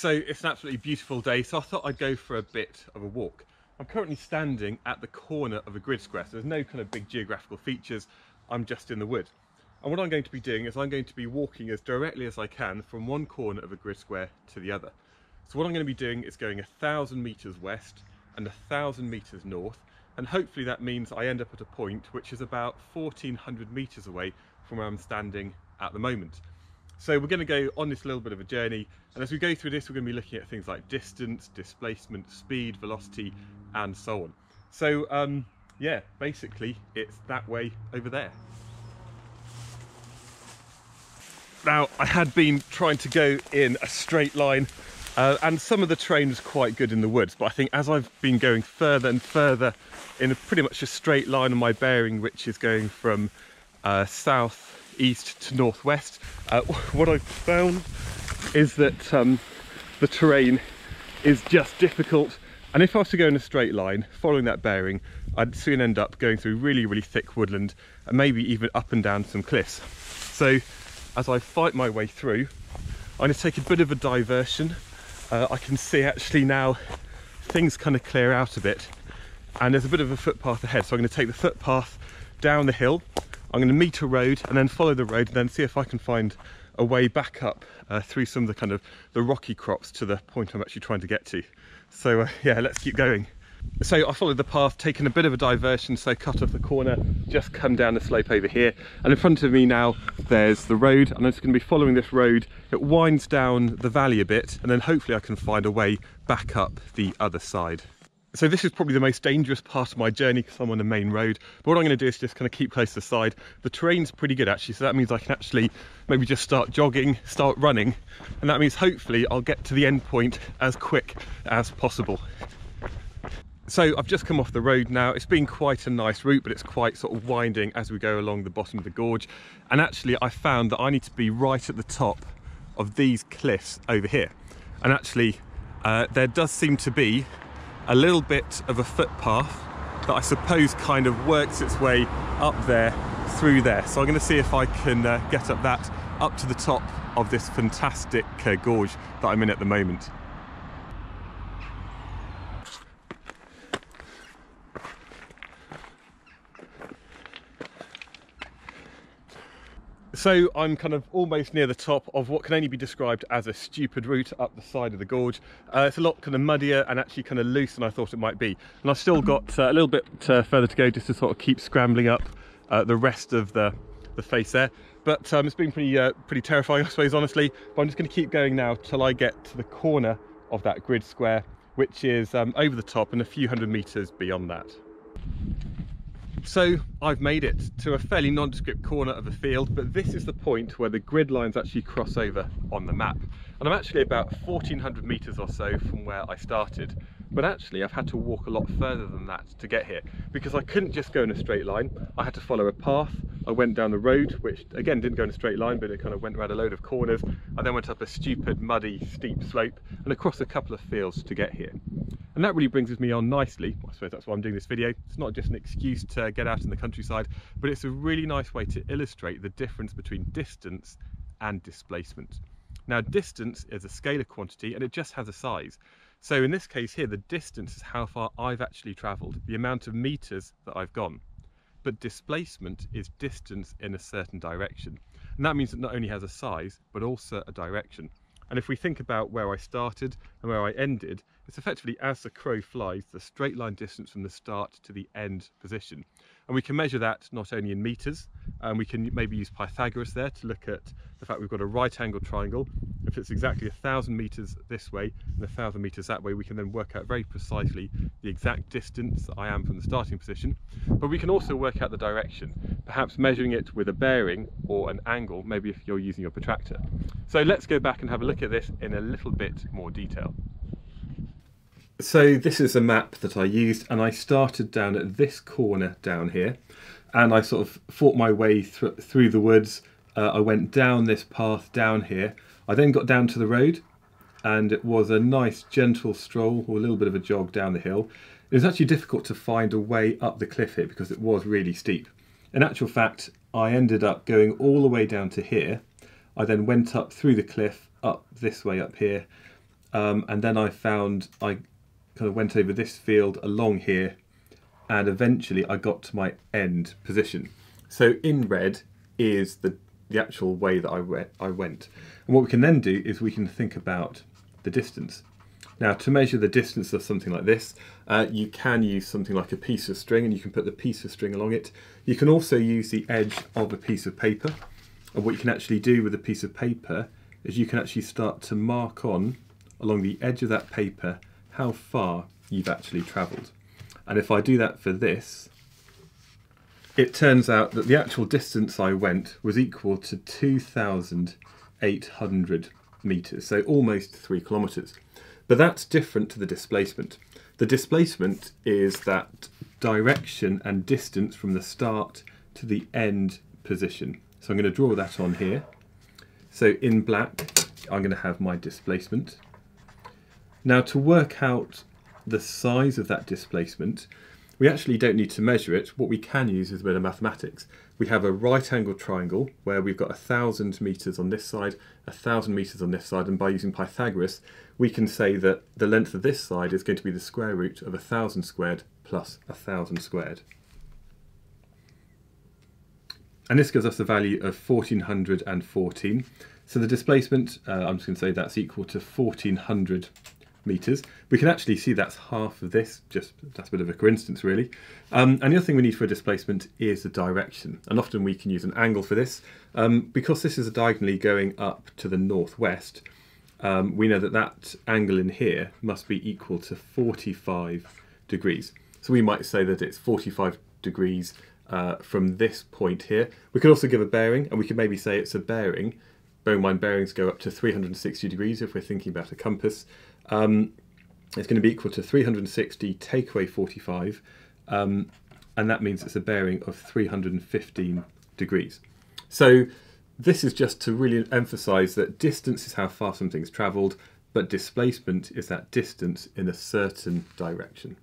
So it's an absolutely beautiful day, so I thought I'd go for a bit of a walk. I'm currently standing at the corner of a grid square, so there's no kind of big geographical features, I'm just in the wood. And what I'm going to be doing is I'm going to be walking as directly as I can from one corner of a grid square to the other. So what I'm going to be doing is going 1,000 metres west and 1,000 metres north, and hopefully that means I end up at a point which is about 1,400 metres away from where I'm standing at the moment. So we're going to go on this little bit of a journey, and as we go through this we're going to be looking at things like distance, displacement, speed, velocity and so on. So yeah, basically it's that way over there. Now I had been trying to go in a straight line and some of the terrain was quite good in the woods, but I think as I've been going further and further in a pretty much a straight line on my bearing, which is going from south east to northwest, what I've found is that the terrain is just difficult, and if I was to go in a straight line following that bearing I'd soon end up going through really thick woodland and maybe even up and down some cliffs. So as I fight my way through I'm going to take a bit of a diversion. I can see actually now things kind of clear out a bit and there's a bit of a footpath ahead, so I'm going to take the footpath down the hill. I'm going to meet a road and then follow the road and then see if I can find a way back up through some of the kind of the rocky crops to the point I'm actually trying to get to. So yeah, let's keep going. So I followed the path, taken a bit of a diversion, so cut off the corner, just come down the slope over here, and in front of me now there's the road, and I'm just going to be following this road. It winds down the valley a bit and then hopefully I can find a way back up the other side. So this is probably the most dangerous part of my journey because I'm on the main road, but what I'm going to do is just kind of keep close to the side. The terrain's pretty good actually, so that means I can actually maybe just start jogging, start running, and that means hopefully I'll get to the end point as quick as possible. So I've just come off the road now. It's been quite a nice route, but it's quite sort of winding as we go along the bottom of the gorge, and actually I found that I need to be right at the top of these cliffs over here, and actually there does seem to be a little bit of a footpath that I suppose kind of works its way up there through there. So I'm going to see if I can get up that up to the top of this fantastic gorge that I'm in at the moment. So I'm kind of almost near the top of what can only be described as a stupid route up the side of the gorge. It's a lot kind of muddier and actually kind of loose than I thought it might be. And I've still got a little bit further to go just to sort of keep scrambling up the rest of the face there. But it's been pretty terrifying, I suppose, honestly. But I'm just going to keep going now till I get to the corner of that grid square, which is over the top and a few hundred metres beyond that. So I've made it to a fairly nondescript corner of a field, but this is the point where the grid lines actually cross over on the map. And I'm actually about 1,400 metres or so from where I started, but actually I've had to walk a lot further than that to get here because I couldn't just go in a straight line. I had to follow a path. I went down the road, which again didn't go in a straight line, but it kind of went around a load of corners. I then went up a stupid, muddy, steep slope and across a couple of fields to get here. And that really brings me on nicely, I suppose that's why I'm doing this video. It's not just an excuse to get out in the countryside, but it's a really nice way to illustrate the difference between distance and displacement. Now distance is a scalar quantity and it just has a size. So in this case here, the distance is how far I've actually travelled, the amount of metres that I've gone. But displacement is distance in a certain direction. And that means it not only has a size, but also a direction. And if we think about where I started and where I ended, it's effectively as the crow flies, the straight line distance from the start to the end position. And we can measure that not only in meters, and we can maybe use Pythagoras there to look at the fact we've got a right angled triangle. If it's exactly 1,000 meters this way and 1,000 meters that way, we can then work out very precisely the exact distance that I am from the starting position. But we can also work out the direction, perhaps measuring it with a bearing or an angle, maybe if you're using your protractor. So let's go back and have a look at this in a little bit more detail. So this is a map that I used, and I started down at this corner down here, and I sort of fought my way through the woods. I went down this path down here. I then got down to the road, and it was a nice gentle stroll or a little bit of a jog down the hill. It was actually difficult to find a way up the cliff here because it was really steep. In actual fact, I ended up going all the way down to here. I then went up through the cliff, up this way up here, And then I kind of went over this field along here, and eventually I got to my end position. So in red is the actual way that I went. And what we can then do is we can think about the distance. Now, to measure the distance of something like this, you can use something like a piece of string, and you can put the piece of string along it. You can also use the edge of a piece of paper. And what you can actually do with a piece of paper is you can actually start to mark on along the edge of that paper how far you've actually travelled. And if I do that for this, it turns out that the actual distance I went was equal to 2,800 metres, so almost 3 kilometres. But that's different to the displacement. The displacement is that direction and distance from the start to the end position. So I'm going to draw that on here. So in black, I'm going to have my displacement. Now, to work out the size of that displacement, we actually don't need to measure it. What we can use is a bit of mathematics. We have a right angle triangle where we've got 1,000 metres on this side, 1,000 metres on this side, and by using Pythagoras, we can say that the length of this side is going to be the square root of 1,000 squared plus 1,000 squared. And this gives us the value of 1,414. So the displacement, I'm just going to say that's equal to 1,400 metres. We can actually see that's half of this, just that's a bit of a coincidence really. And the other thing we need for a displacement is the direction, and often we can use an angle for this. Because this is a diagonally going up to the northwest, we know that that angle in here must be equal to 45 degrees. So we might say that it's 45 degrees from this point here. We could also give a bearing, and we could maybe say it's a bearing. Bear in mind, bearings go up to 360 degrees if we're thinking about a compass. It's going to be equal to 360 take away 45, and that means it's a bearing of 315 degrees. So this is just to really emphasise that distance is how far something's travelled, but displacement is that distance in a certain direction.